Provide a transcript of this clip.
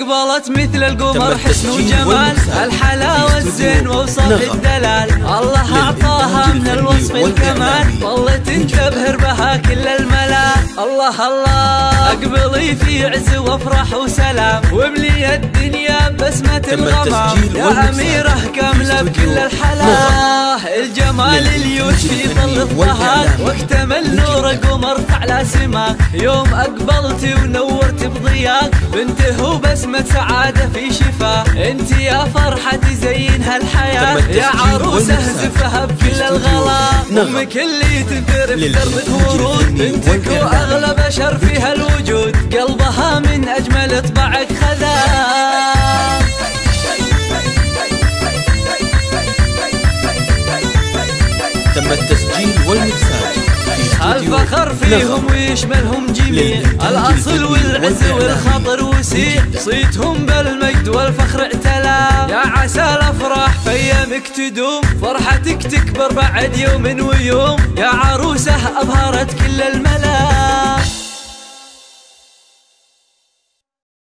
أقبلت مثل القمر حسن وجمال الحلاوة الزين ووصف الدلال الله أعطاها من الوصف الكمال ظلت تبهر بها كل الملال الله الله أقبلي في عز وافرح وسلام واملي الدنيا بسمة الغمام يا أميرة كاملة بكل الحلال الجمال اليوت في ظل الضهاد واكتمل نور قمرت على سماك يوم أقبلتي ونورت بضياك بنته وبسمة سعادة في شفاه انت يا فرحتي زين هالحياة يا عروسة اهزفها بكل الغلا امك اللي تنثر بدرب ورود بنتك واغلى بشر فيها الوجود قلبها من اجمل طبعك خذا تم التسجيل والمكساج الفخر فيهم ويشملهم جميع الاصل والعز والخطر وسيع صيتهم بالمجد والفخر اعتلى يا عسى الافراح في ايامك تدوم فرحتك تكبر بعد يوم ويوم يا عروسه ابهرت كل الملا